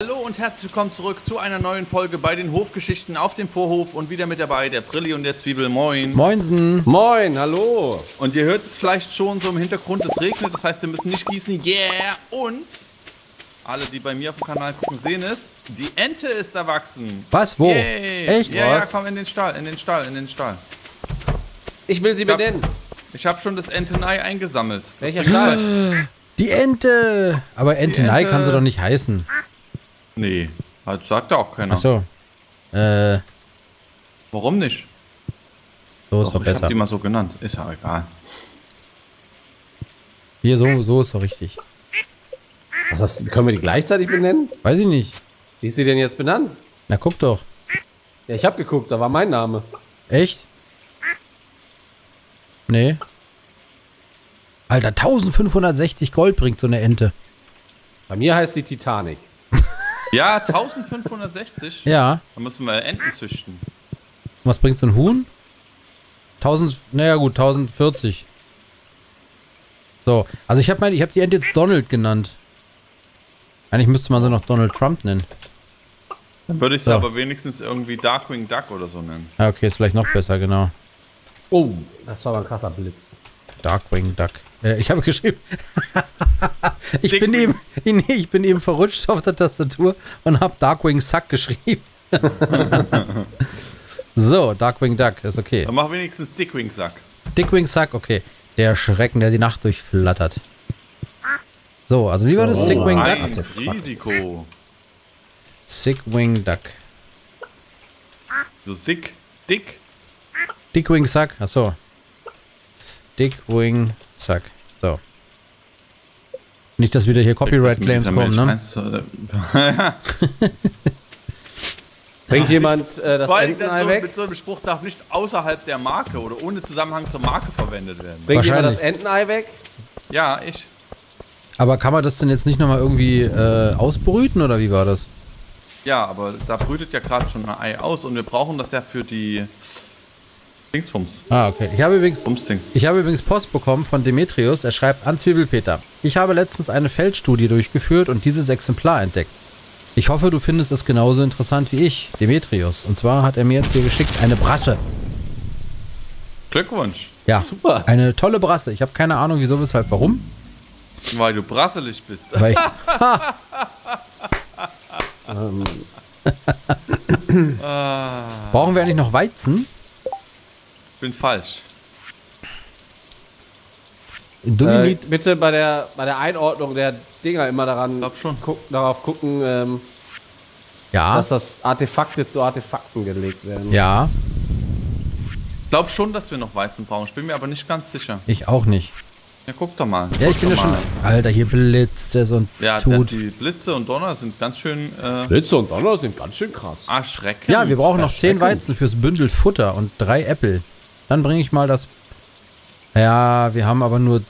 Hallo und herzlich willkommen zurück zu einer neuen Folge bei den Hofgeschichten auf dem Vorhof und wieder mit dabei der Brilli und der Zwiebel. Moin. Moinsen. Moin, hallo. Und ihr hört es vielleicht schon so im Hintergrund, es regnet, das heißt wir müssen nicht gießen. Yeah! Und alle, die bei mir auf dem Kanal gucken, sehen es, die Ente ist erwachsen. Was? Wo? Yay. Echt? Ja, komm in den Stall, in den Stall, in den Stall. Ich will sie benennen. Ich habe schon das Entenei eingesammelt. Welcher Stall? Die Ente. Aber Entenei kann sie doch nicht heißen. Nee, halt sagt ja auch keiner. Achso. Warum nicht? So ist doch besser. Ich hab die mal so genannt. Ist ja egal. Hier, so ist doch richtig. Was hast, können wir die gleichzeitig benennen? Weiß ich nicht. Wie ist sie denn jetzt benannt? Na, guck doch. Ja, ich hab geguckt, da war mein Name. Echt? Nee. Alter, 1560 Gold bringt so eine Ente. Bei mir heißt sie Titanic. Ja, 1560? Ja. Da müssen wir Enten züchten. Was bringt so ein Huhn? 1000, naja gut, 1040. So, also ich hab die Ente jetzt Donald genannt. Eigentlich müsste man sie noch Donald Trump nennen. Dann würde ich sie aber wenigstens irgendwie Darkwing Duck oder so nennen. Ja, okay, ist vielleicht noch besser, genau. Oh, das war aber ein krasser Blitz. Darkwing Duck. Ich habe geschrieben. ich bin eben verrutscht auf der Tastatur und habe Darkwing Suck geschrieben. So, Darkwing Duck ist okay. Dann mach wenigstens Dickwing Suck. Dickwing Suck, okay. Der Schrecken, der die Nacht durchflattert. So, also wie war das? Sickwing Duck? Risiko. Sickwing Duck. So sick, dick. Dickwing Suck, achso. Dickwing Suck. So. Nicht, dass wieder hier Copyright-Claims kommen, ne? Bringt jemand das Entenei weg? Mit so einem Spruch darf nicht außerhalb der Marke oder ohne Zusammenhang zur Marke verwendet werden. Bringt jemand das Entenei weg? Ja, ich. Aber kann man das denn jetzt nicht nochmal irgendwie ausbrüten oder wie war das? Ja, aber da brütet ja gerade schon ein Ei aus und wir brauchen das ja für die Dingsbums. Ah, okay. Ich habe übrigens Post bekommen von Demetrius. Er schreibt an Zwiebelpeter. Ich habe letztens eine Feldstudie durchgeführt und dieses Exemplar entdeckt. Ich hoffe, du findest es genauso interessant wie ich, Demetrius. Und zwar hat er mir jetzt hier geschickt eine Brasse. Glückwunsch. Ja, super. Eine tolle Brasse. Ich habe keine Ahnung, wieso, weshalb, warum. Weil du brasselig bist. Weil ich... Brauchen wir eigentlich noch Weizen? Ich bin falsch. Bitte bei der Einordnung der Dinger immer darauf gucken, ja, dass das Artefakte zu Artefakten gelegt werden. Ja. Ich glaube schon, dass wir noch Weizen brauchen. Ich bin mir aber nicht ganz sicher. Ich auch nicht. Ja, guck doch mal. Ja, ich bin ja schon... Alter, hier blitzt es und tut. Die Blitze und Donner sind ganz schön... Blitze und Donner sind ganz schön krass. Ah, schrecklich. Ja, wir brauchen noch 10 Weizen fürs Bündel Futter und 3 Äpfel. Dann bringe ich mal das... Ja, wir haben aber nur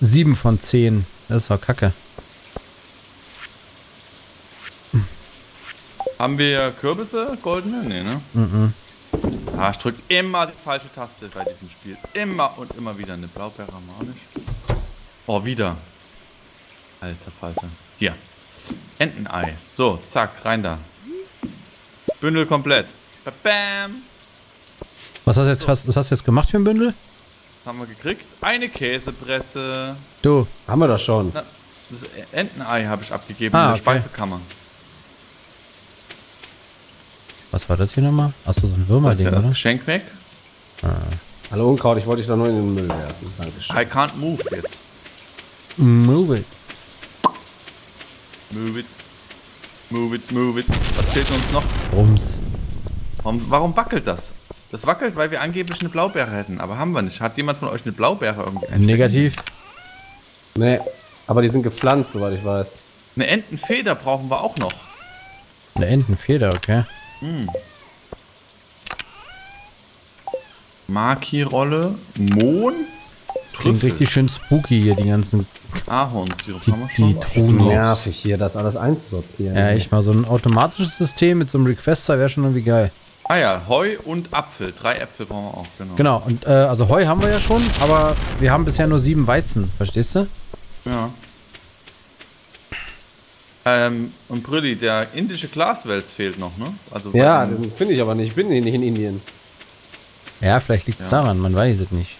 7 von 10. Das ist doch kacke. Haben wir Kürbisse? Goldene? Nee, ne? Mhm. Ah, ich drücke immer die falsche Taste bei diesem Spiel. Immer und immer wieder. Eine Blaubeere haben wir auch nicht. Oh, wieder. Alter Falter. Hier. Enteneis. So, zack, rein da. Bündel komplett. Bam. Was hast du jetzt, was hast du jetzt gemacht für ein Bündel? Das haben wir gekriegt. Eine Käsepresse. Du, haben wir das schon. Na, das Entenei habe ich abgegeben in der Speisekammer. Was war das hier nochmal? Achso, so ein Würmerding, oder? Das Geschenk weg. Ah. Hallo Unkraut, ich wollte dich da nur in den Müll werfen. Dankeschön. I can't move jetzt. Move it. Move it. Move it, move it. Was fehlt uns noch? Rums. Warum wackelt das? Das wackelt, weil wir angeblich eine Blaubeere hätten, aber haben wir nicht. Hat jemand von euch eine Blaubeere irgendwie? Negativ. Nee, aber die sind gepflanzt, soweit ich weiß. Eine Entenfeder brauchen wir auch noch. Eine Entenfeder, okay. Hm. Maki-Rolle, Mohn, klingt richtig schön spooky hier, die ganzen Ahornsirup. Das ist nervig hier, das alles einzusortieren. Ja, echt mal so ein automatisches System mit so einem Requester wäre schon irgendwie geil. Ah ja, Heu und Apfel. 3 Äpfel brauchen wir auch, genau. Genau, und also Heu haben wir ja schon, aber wir haben bisher nur 7 Weizen, verstehst du? Ja. Und Brilli, der indische Glaswels fehlt noch, ne? Also ja, den finde ich aber nicht. Ich bin nicht in Indien. Ja, vielleicht liegt es daran, man weiß es nicht.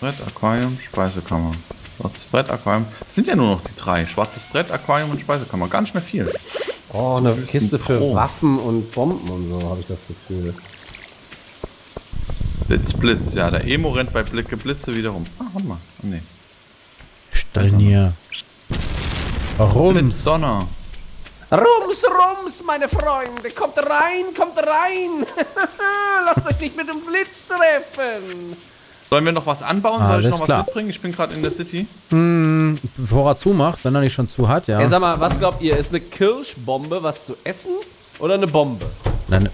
Brett, Aquarium, Speisekammer. Schwarzes Brett, Aquarium. Es sind ja nur noch die drei. Schwarzes Brett, Aquarium und Speisekammer. Gar nicht mehr viel. Oh, eine Kiste für Waffen und Bomben und so, habe ich das Gefühl. Blitz, Blitz. Ja, der Emo rennt bei Blitze wieder rum. Ah, warte mal. Oh, nee. Steinier. Warum? Blitz, Donner. Rums, Rums, meine Freunde. Kommt rein, kommt rein. Lasst euch nicht mit dem Blitz treffen. Sollen wir noch was anbauen? Soll ich noch was mitbringen? Ich bin gerade in der City. Hm, bevor er zumacht, wenn er nicht schon zu hat, ja. Hey, sag mal, was glaubt ihr? Ist eine Kirschbombe was zu essen? Oder eine Bombe? Nein,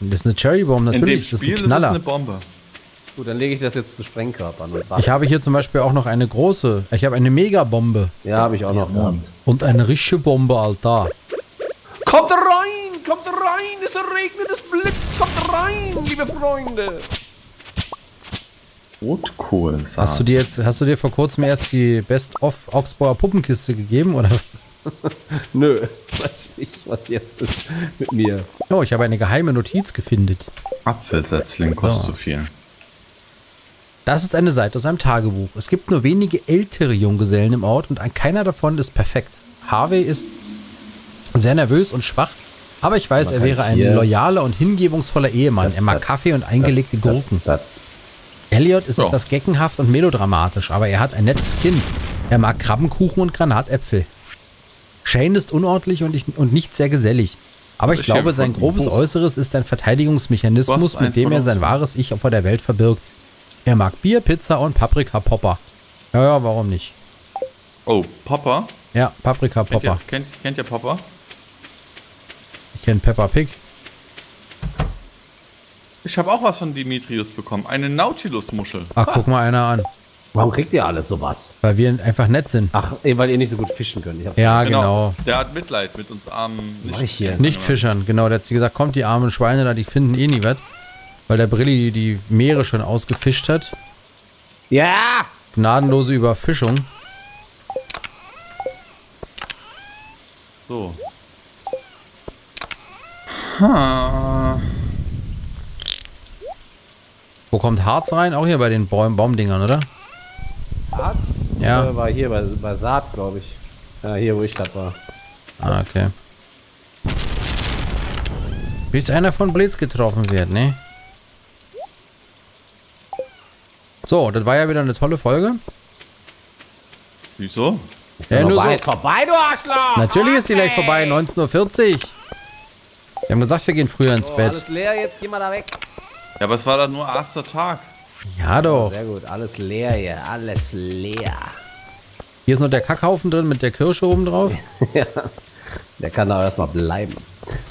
das ist eine Cherrybombe, natürlich. Das ist ein Knaller. Das ist eine Bombe. Gut, dann lege ich das jetzt zu Sprengkörpern. Ich habe hier zum Beispiel auch noch eine große. Ich habe eine Megabombe. Ja, habe ich auch noch. Ja. Und eine richtige Bombe, Alter. Kommt rein, es regnet, es blitzt. Kommt rein, liebe Freunde. Rotkohl. Hast du dir vor kurzem erst die Best-of-Augsburger Puppenkiste gegeben, oder? Nö, weiß ich nicht, was jetzt ist mit mir. Oh, ich habe eine geheime Notiz gefindet. Apfelsetzling kostet so viel. Das ist eine Seite aus einem Tagebuch. Es gibt nur wenige ältere Junggesellen im Ort und keiner davon ist perfekt. Harvey ist sehr nervös und schwach, aber ich weiß, er wäre ein loyaler und hingebungsvoller Ehemann. Er mag Kaffee und eingelegte Gurken. Elliot ist etwas geckenhaft und melodramatisch, aber er hat ein nettes Kind. Er mag Krabbenkuchen und Granatäpfel. Shane ist unordentlich und nicht sehr gesellig. Aber ich glaube, sein grobes Äußeres ist ein Verteidigungsmechanismus, mit dem er sein wahres Ich vor der Welt verbirgt. Er mag Bier, Pizza und Paprika-Popper. Ja, warum nicht? Oh, Popper? Ja, Paprika-Popper. Kennt ihr Popper? Ich kenne Peppa Pig. Ich habe auch was von Demetrius bekommen. Eine Nautilus-Muschel. Ach, guck mal einer an. Warum kriegt ihr alles sowas? Weil wir einfach nett sind. Ach, weil ihr nicht so gut fischen könnt. Ja, genau. Der hat Mitleid mit uns armen Nicht-Fischern. Genau, der hat gesagt, kommt die armen Schweine da, die finden eh nie was. Weil der Brilli die Meere schon ausgefischt hat. Ja! Gnadenlose Überfischung. So. Ha. Wo kommt Harz rein? Auch hier bei den Baumdingern, oder? Harz? Ja. War hier bei Saat, glaube ich. Ja, hier, wo ich gerade war. Ah, okay. Bis einer von Blitz getroffen wird, ne? So, das war ja wieder eine tolle Folge. Wieso? Ist ja nur so vorbei, du Arschloch! Natürlich ist die gleich vorbei, 19:40 Uhr. Wir haben gesagt, wir gehen früher ins Bett. Alles leer, jetzt gehen wir da weg. Ja, aber es war dann nur erster Tag. Ja, doch. Sehr gut, alles leer hier, alles leer. Hier ist noch der Kackhaufen drin mit der Kirsche oben drauf. Ja, der kann da erstmal bleiben.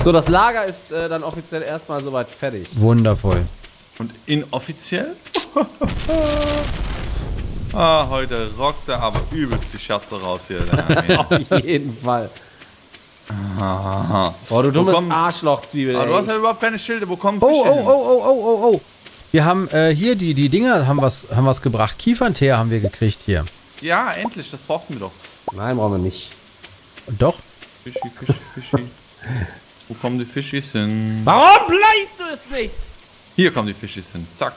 So, das Lager ist dann offiziell erstmal soweit fertig. Wundervoll. Und inoffiziell? Ah, heute rockt er aber übelst die Scherze raus hier. Auf jeden Fall. Aha. Oh, du dummes Arschloch-Zwiebel. Ah, du hast ja überhaupt keine Schilde. Wo kommen Fische hin? Oh. Wir haben hier die Dinger, haben was gebracht. Kiefernteer haben wir gekriegt hier. Ja, endlich. Das brauchten wir doch. Nein, brauchen wir nicht. Doch. Fischi, Fischi, Fischi. Wo kommen die Fischis hin? Warum bleibst du es nicht? Hier kommen die Fischis hin. Zack.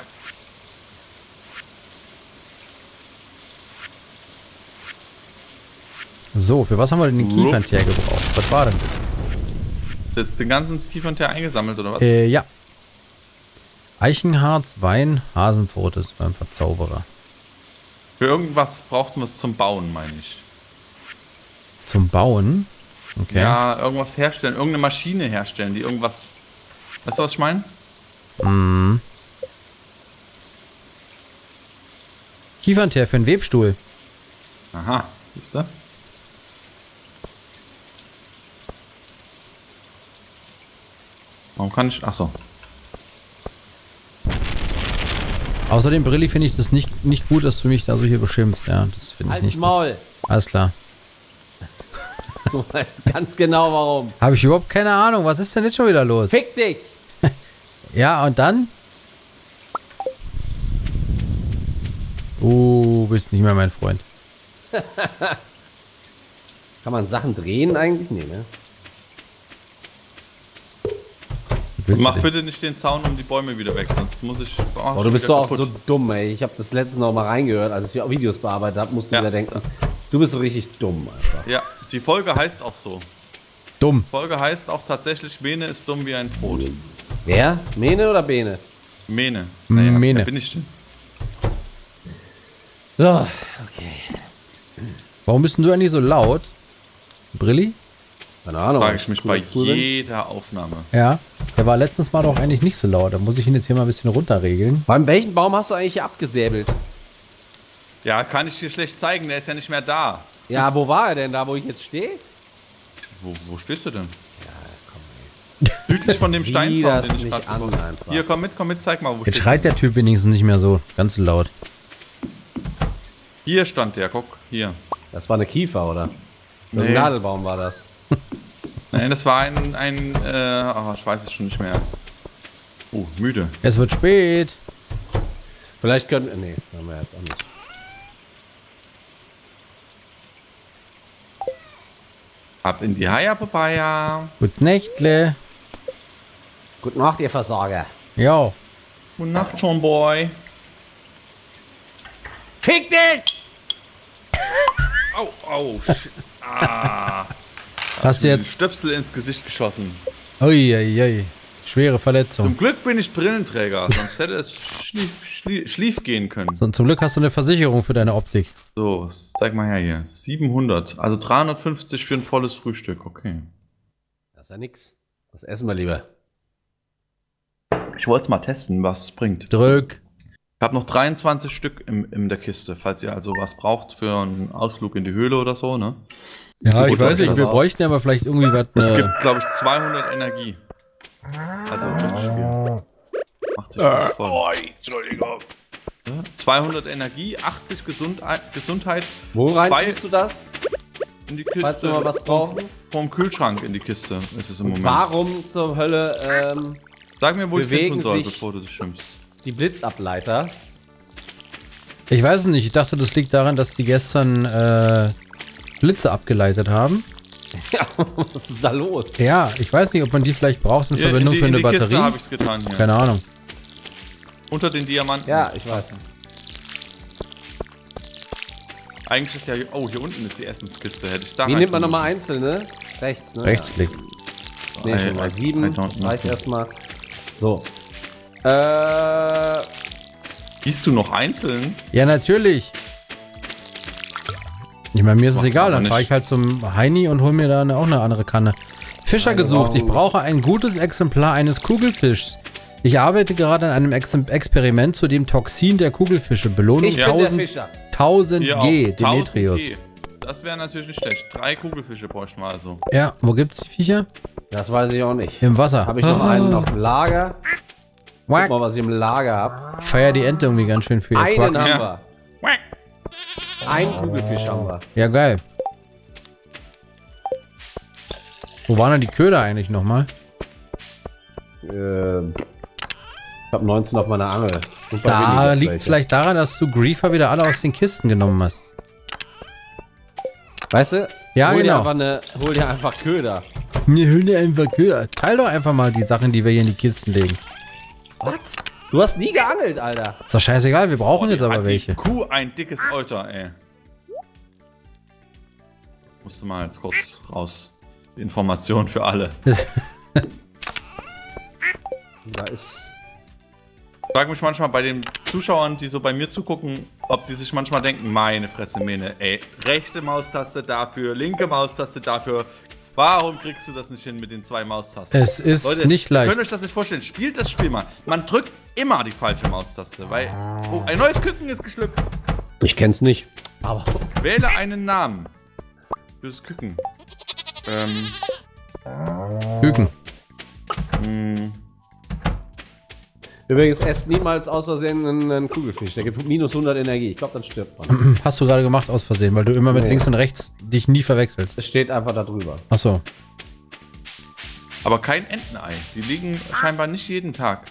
So, für was haben wir denn den Kiefernteer gebraucht? Was war denn bitte? Jetzt den ganzen Kiefernteer eingesammelt, oder was? Ja. Eichenharz, Wein, Hasenpfote ist beim Verzauberer. Für irgendwas brauchten wir es zum Bauen, meine ich. Zum Bauen? Okay. Ja, irgendwas herstellen, irgendeine Maschine herstellen, die irgendwas... Weißt du, was ich meine? Hm. Kiefernteer für einen Webstuhl. Aha, siehst du? Warum kann ich... Achso. Außerdem, Brilli, finde ich das nicht gut, dass du mich da so hier beschimpfst. Ja, das finde ich nicht gut. Maul! Alles klar. Du weißt ganz genau warum. Habe ich überhaupt keine Ahnung. Was ist denn jetzt schon wieder los? Fick dich! Ja, und dann? Du bist nicht mehr mein Freund. Kann man Sachen drehen eigentlich? Nee, ne? Mach bitte nicht den Zaun um die Bäume wieder weg, sonst muss ich... Oh, du bist doch auch so dumm, ey. Ich habe das letzte noch mal reingehört, als ich Videos bearbeitet habe, musste ich wieder denken, du bist so richtig dumm einfach. Ja, die Folge heißt auch so. Dumm. Die Folge heißt auch tatsächlich, Mene ist dumm wie ein Brot. Wer? Mene oder Bene? Mene. Naja, Mene. Wer bin ich denn? So, okay. Warum bist denn du eigentlich so laut? Brilli? Keine Ahnung. Frage ich mich bei jeder Aufnahme. Ja, der war letztens mal doch eigentlich nicht so laut. Da muss ich ihn jetzt hier mal ein bisschen runterregeln. Bei welchem Baum hast du eigentlich hier abgesäbelt? Ja, kann ich dir schlecht zeigen. Der ist ja nicht mehr da. Ja, wo war er denn? Da, wo ich jetzt stehe? Wo stehst du denn? Ja, komm, ey. Südlich von dem Steinzaun, den ich gerade an. Hier, komm mit, zeig mal, wo jetzt schreit der Typ wenigstens nicht mehr so ganz laut. Hier stand der, guck, hier. Das war eine Kiefer, oder? Nee. Ein Nadelbaum war das. Nein, das war ein, ich weiß es schon nicht mehr. Oh, müde. Es wird spät. Vielleicht können wir, nee, haben wir jetzt auch nicht. Ab in die Haia Papaya. Gut Nächtle. Gute Nacht, ihr Versager. Jo. Gute Nacht, John Boy. Fick dich! Au, au, shit. Ah. Hast du jetzt Stöpsel ins Gesicht geschossen. Uiuiui. Schwere Verletzung. Zum Glück bin ich Brillenträger, sonst hätte es schlief gehen können. So, und zum Glück hast du eine Versicherung für deine Optik. So, zeig mal her hier. 700, also 350 für ein volles Frühstück, okay. Das ist ja nix. Das essen wir lieber. Ich wollte es mal testen, was es bringt. Drück. Ich habe noch 23 Stück in der Kiste, falls ihr also was braucht für einen Ausflug in die Höhle oder so, ne? Ja, ich weiß nicht, wir bräuchten aber vielleicht irgendwie was. Es gibt, glaube ich, 200 Energie. Also, Spiel. Mach dich voll. Oh, Entschuldigung. 200 Energie, 80 Gesundheit. Wo reinst du das? In die Kiste. Falls du mal was brauchst. Vom Kühlschrank in die Kiste ist es im Moment. Warum zur Hölle, sag mir, wo ich hin soll, bevor du dich schimpfst. Die Blitzableiter. Ich weiß es nicht, ich dachte, das liegt daran, dass die gestern, Blitze abgeleitet haben. Ja, was ist da los? Ja, ich weiß nicht, ob man die vielleicht braucht in Verbindung für eine Batterie. Kiste habe ich's getan, ja. Keine Ahnung. Unter den Diamanten. Ja, ich weiß. Eigentlich ist ja... Oh, hier unten ist die Essenskiste. Hätte ich da... Wie nimmt man nochmal einzelne? Rechts, ne? Rechtsklick. Ja. Nee, schon mal 7. Das reicht erstmal. So. Gießt du noch einzeln? Ja, natürlich. Ich meine, mir ist es egal, dann fahre ich halt zum Heini und hole mir da auch eine andere Kanne. Fischer gesucht, ich brauche ein gutes Exemplar eines Kugelfischs. Ich arbeite gerade an einem Experiment zu dem Toxin der Kugelfische. Belohnung 1000 G, Demetrius. Das wäre natürlich nicht schlecht. 3 Kugelfische bräuchten wir also. Ja, wo gibt's die Viecher? Das weiß ich auch nicht. Im Wasser. Habe ich noch einen auf dem Lager. Guck mal, was ich im Lager habe. Feier die Ente irgendwie ganz schön für ihr Quark. Einen haben wir. Ein Kugelfisch haben wir. Ja, geil. Wo waren denn die Köder eigentlich nochmal? Ich hab 19 auf meiner Angel. Super, da liegt es vielleicht daran, dass du Griefer wieder alle aus den Kisten genommen hast. Weißt du? Ja, genau. Hol dir einfach Köder. Ne, hol dir einfach Köder. Teil doch einfach mal die Sachen, die wir hier in die Kisten legen. Was? Du hast nie geangelt, Alter. Ist doch scheißegal, wir brauchen jetzt aber welche. Kuh, ein dickes Euter, ey. Musste mal jetzt kurz raus. Information für alle. Da ist... Ich frage mich manchmal bei den Zuschauern, die so bei mir zugucken, ob die sich manchmal denken, meine Fresse, Mene, ey, rechte Maustaste dafür, linke Maustaste dafür. Warum kriegst du das nicht hin mit den 2 Maustasten? Es ist Leute, nicht leicht. Könnt ihr euch das nicht vorstellen? Spielt das Spiel mal. Man drückt immer die falsche Maustaste, weil... Oh, ein neues Küken ist geschlüpft. Ich kenn's nicht. Aber... Wähle einen Namen. Fürs Küken. Küken. Übrigens, esst niemals aus Versehen einen Kugelfisch. Der gibt minus 100 Energie. Ich glaube, dann stirbt man. Hast du gerade gemacht aus Versehen, weil du immer mit links und rechts dich nie verwechselst. Es steht einfach da drüber. Ach so. Aber kein Entenei. Die liegen scheinbar nicht jeden Tag.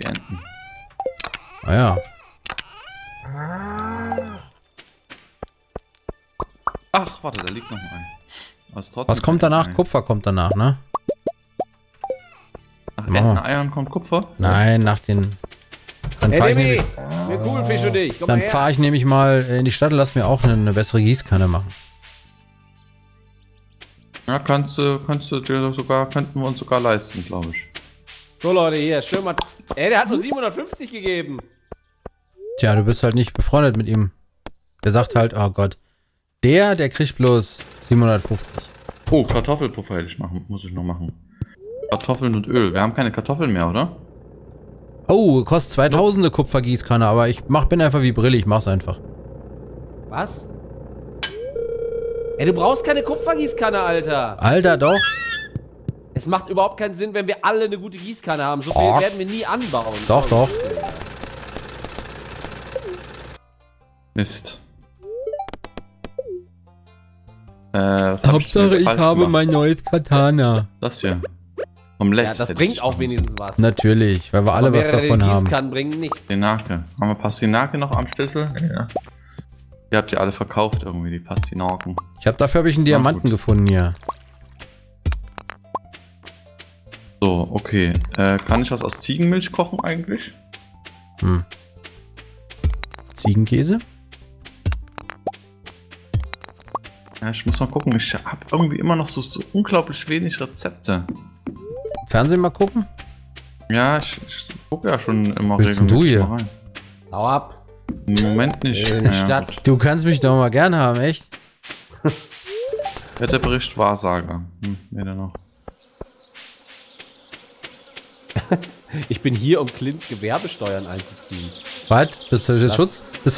Die Enten. Ah ja. Ach, warte, da liegt noch ein. Was kommt danach? Ei. Kupfer kommt danach, ne? Nach Enteneiern kommt Kupfer? Nein, nach den... Dann fahre ich, nämlich mal in die Stadt und lass mir auch eine bessere Gießkanne machen. Ja, könnten wir uns sogar leisten, glaube ich. So Leute, hier, schön mal... Ey, der hat nur 750 gegeben. Tja, du bist halt nicht befreundet mit ihm. Der sagt halt, oh Gott. Der kriegt bloß 750. Oh, Kartoffelpuffer hätte ich machen, muss ich noch machen. Kartoffeln und Öl. Wir haben keine Kartoffeln mehr, oder? Oh, kostet 2000 Kupfergießkanne, aber ich bin einfach wie Brille, ich mach's einfach. Was? Ey, du brauchst keine Kupfergießkanne, Alter. Alter, doch. Es macht überhaupt keinen Sinn, wenn wir alle eine gute Gießkanne haben. So viel werden wir nie anbauen. Doch, doch. Mist. Hauptsache, ich habe mein neues Katana. Das hier. Omelette. Ja, das bringt auch wenigstens was. Natürlich, weil wir alle was davon haben. Kann bringen nicht. Pastinake. Haben wir Pastinake noch am Schlüssel? Ja. Die habt ihr alle verkauft irgendwie, die Pastinaken. Dafür habe ich einen Diamanten gefunden hier. So, okay. Kann ich was aus Ziegenmilch kochen eigentlich? Hm. Ziegenkäse? Ja, ich muss mal gucken. Ich habe irgendwie immer noch so unglaublich wenig Rezepte. Fernsehen mal gucken? Ja, ich gucke ja schon immer regelmäßig mal rein. Hau ab. Im Moment nicht. Naja, du kannst mich doch mal gern haben, echt? Wetterbericht Wahrsager. Hm, wer denn noch? Ich bin hier, um Klints Gewerbesteuern einzuziehen. Was? Bist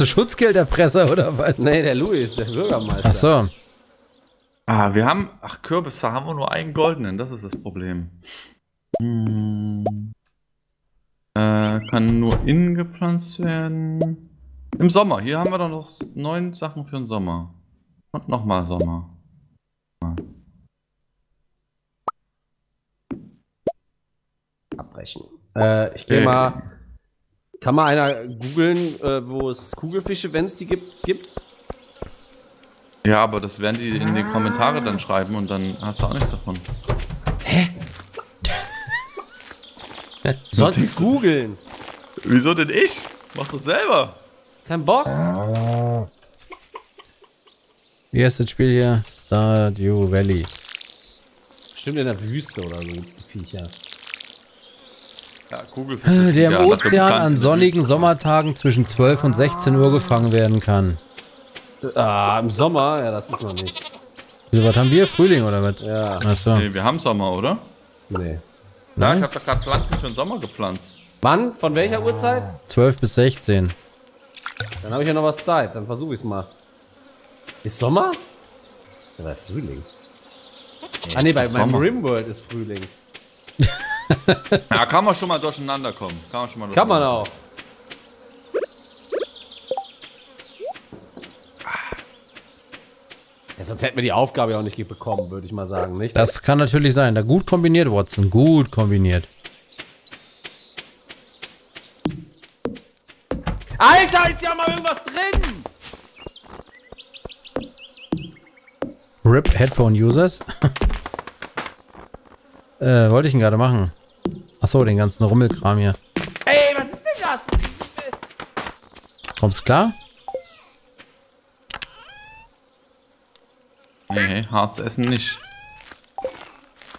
du Schutzgelderpresser oder was? Nee, der Louis, der Bürgermeister. Ach so. Ah, wir haben... Ach, Kürbisse haben wir nur einen goldenen. Das ist das Problem. Hm. Kann nur innen gepflanzt werden. Im Sommer. Hier haben wir doch noch 9 Sachen für den Sommer. Und nochmal Sommer. Abbrechen. Ich gehe mal... Kann mal einer googeln, wo es Kugelfische, wenn es die gibt? Ja, aber das werden die in die Kommentare dann schreiben und dann hast du auch nichts davon. Hä? Du sollst es googeln. Wieso denn ich? Mach das selber. Kein Bock. Wie heißt das Spiel hier? Stardew Valley. Bestimmt in der Wüste oder so gibt's die Viecher. Ja, Kugelfisch. Der im Ozean an sonnigen Sommertagen zwischen 12 und 16 Uhr gefangen werden kann. Ah, im Sommer? Ja, das ist noch nicht. Also, was haben wir? Frühling oder was? Ja. Achso. Nee, wir haben Sommer, oder? Nee. Na, ich hab doch gerade Pflanzen für den Sommer gepflanzt. Wann? Von welcher Uhrzeit? 12 bis 16. Dann habe ich ja noch was Zeit, dann versuche ich's mal. Ist Sommer? Ja, bei Frühling. Ah ne, bei meinem Rimworld ist Frühling. Ja, kann man schon mal durcheinander kommen. Kann man auch. Ja, sonst hätten wir die Aufgabe ja auch nicht bekommen, würde ich mal sagen, nicht? Das kann natürlich sein. Da gut kombiniert, Watson. Gut kombiniert. Alter, ist ja mal irgendwas drin! RIP Headphone Users. Wollte ich ihn gerade machen. Achso, den ganzen Rummelkram hier. Ey, was ist denn das? Kommst klar? Nee, Harz essen nicht.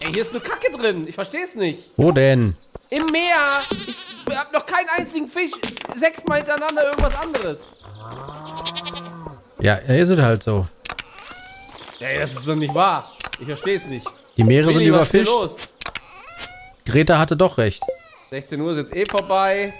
Ey, hier ist nur Kacke drin. Ich versteh's nicht. Wo denn? Im Meer. Ich hab noch keinen einzigen Fisch. 6-mal hintereinander irgendwas anderes. Ja, ist es halt so. Ey, das ist doch nicht wahr. Ich versteh's nicht. Die Meere sind überfischt. Was ist denn los? Greta hatte doch recht. 16 Uhr ist jetzt eh vorbei.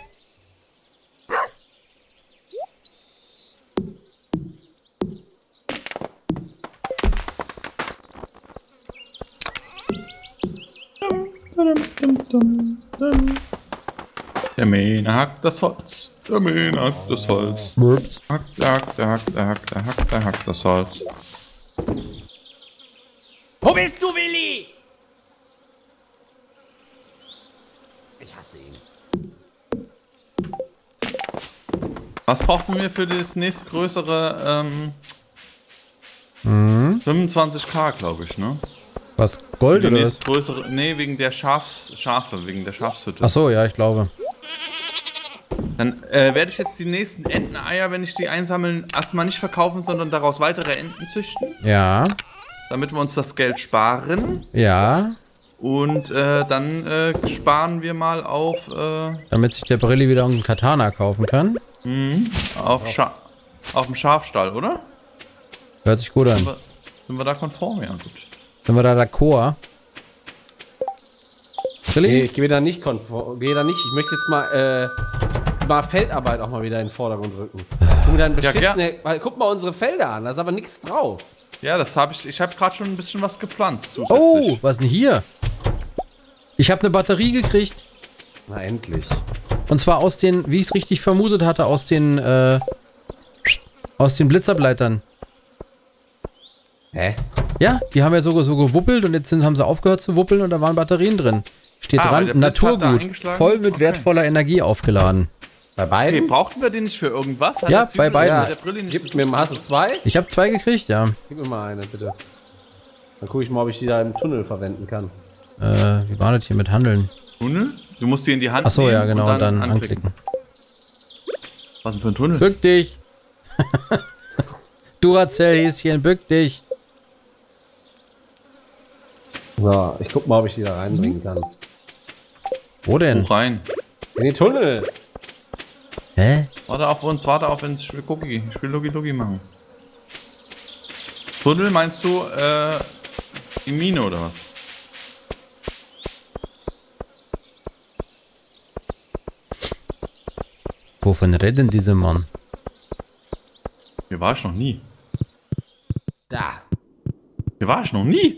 Der Mähne hackt das Holz. Der Mähne hackt das Holz. Ups. Hackt das Holz. Wo bist du, Willi? Ich hasse ihn. Was brauchen wir für das nächstgrößere Mhm. 25.000, glaube ich, ne? Was? Gold oder was? Nee, wegen der Schafe, wegen der Schafshütte. Ach so, ja, ich glaube. Dann werde ich jetzt die nächsten Enteneier, wenn ich die einsammeln, erstmal nicht verkaufen, sondern daraus weitere Enten züchten. Ja. Damit wir uns das Geld sparen. Ja. Und dann sparen wir mal auf... damit sich der Brilli wieder einen Katana kaufen kann. Mhm. Auf dem Schafstall, oder? Hört sich gut an. Sind wir da konform? Ja, gut. Sind wir da d'accord? Brilli? Nee, ich gehe da nicht konform. Gehe da nicht. Ich möchte jetzt mal... mal Feldarbeit auch mal wieder in den Vordergrund rücken. Guck mal unsere Felder an, da ist aber nichts drauf. Ja, das habe ich. Ich habe gerade schon ein bisschen was gepflanzt. Zusätzlich. Oh, was denn hier? Ich habe eine Batterie gekriegt. Na endlich. Und zwar aus den, wie ich es richtig vermutet hatte, aus den Blitzableitern. Hä? Ja, die haben ja so gewuppelt und jetzt haben sie aufgehört zu wuppeln und da waren Batterien drin. Steht dran, Naturgut, voll mit wertvoller Energie aufgeladen. Bei beiden? Okay, brauchten wir den nicht für irgendwas? Hat ja, bei beiden. Ja. Gib mir mal, hast du zwei? Ich habe zwei gekriegt, ja. Gib mir mal eine, bitte. Dann gucke ich mal, ob ich die da im Tunnel verwenden kann. Wie war das hier mit Handeln? Tunnel? Du musst die in die Hand nehmen. Achso, ja, genau, und dann anklicken. Was denn für ein Tunnel? Bück dich! Duracell-Häschen, bück dich! So, ich guck mal, ob ich die da reinbringen kann. Wo denn? Wo rein? In den Tunnel! Hä? Warte auf uns, warte auf uns. Ich will Cookie. Ich will Logi-Logi machen. Tunnel meinst du, die Mine oder was? Wovon reden diese Mann? Hier war ich noch nie. Da. Hier war ich noch nie.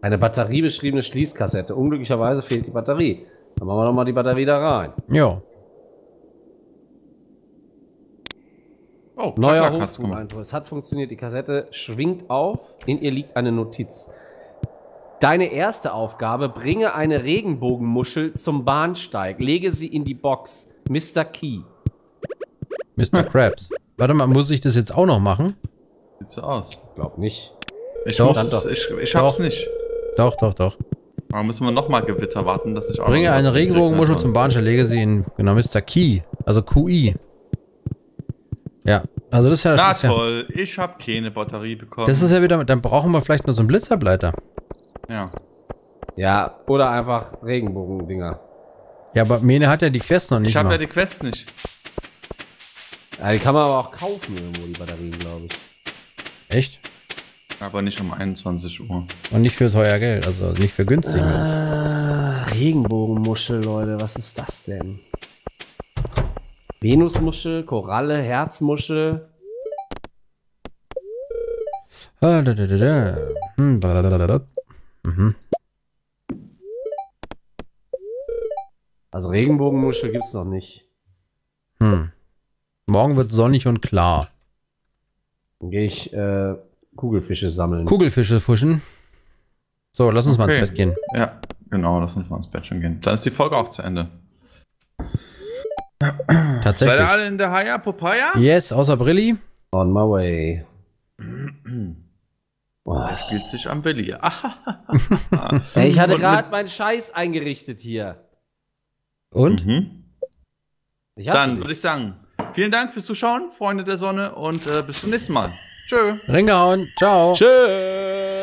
Eine batteriebeschriebene Schließkassette. Unglücklicherweise fehlt die Batterie. Dann machen wir nochmal die Batterie da rein. Ja. Oh, neuer Hofsprung-Eindruck. Es hat funktioniert. Die Kassette schwingt auf. In ihr liegt eine Notiz. Deine erste Aufgabe: Bringe eine Regenbogenmuschel zum Bahnsteig. Lege sie in die Box. Mr. Key. Mr. Krabs. Warte mal, muss ich das jetzt auch noch machen? Sieht so aus. Ich glaube nicht. Ich hab's nicht. Doch. Da müssen wir nochmal Gewitter warten, dass ich auch. Bringe eine Regenbogenmuschel zum Bahnsteig. Lege sie in. Genau, Mr. Key. Also QI. Ja, also das ist ja das. Na toll, ja, ich habe keine Batterie bekommen. Das ist ja wieder, dann brauchen wir vielleicht nur so einen Blitzableiter. Ja. Ja, oder einfach Regenbogen-Dinger. Ja, aber Mene hat ja die Quest noch nicht. Ich habe ja die Quest nicht. Ja, die kann man aber auch kaufen irgendwo, die Batterien, glaube ich. Echt? Aber nicht um 21 Uhr. Und nicht für teuer Geld, also nicht für günstig. Regenbogenmuschel, Leute, was ist das denn? Venusmuschel, Koralle, Herzmuschel. Also Regenbogenmuschel gibt's noch nicht. Hm. Morgen wird sonnig und klar. Dann gehe ich Kugelfische sammeln. Kugelfische fuschen. So, lass uns mal ins Bett gehen. Ja, genau, lass uns mal ins Bett schon gehen. Dann ist die Folge auch zu Ende. Tatsächlich. Seid ihr alle in der Haya Popeye? Yes, außer Brilli. On my way. Oh. Er spielt sich am Brilli. Hey, ich hatte gerade meinen Scheiß eingerichtet hier. Und? Mhm. Dann würde ich sagen, vielen Dank fürs Zuschauen, Freunde der Sonne, und bis zum nächsten Mal. Tschö. Ringgehauen. Ciao. Tschö.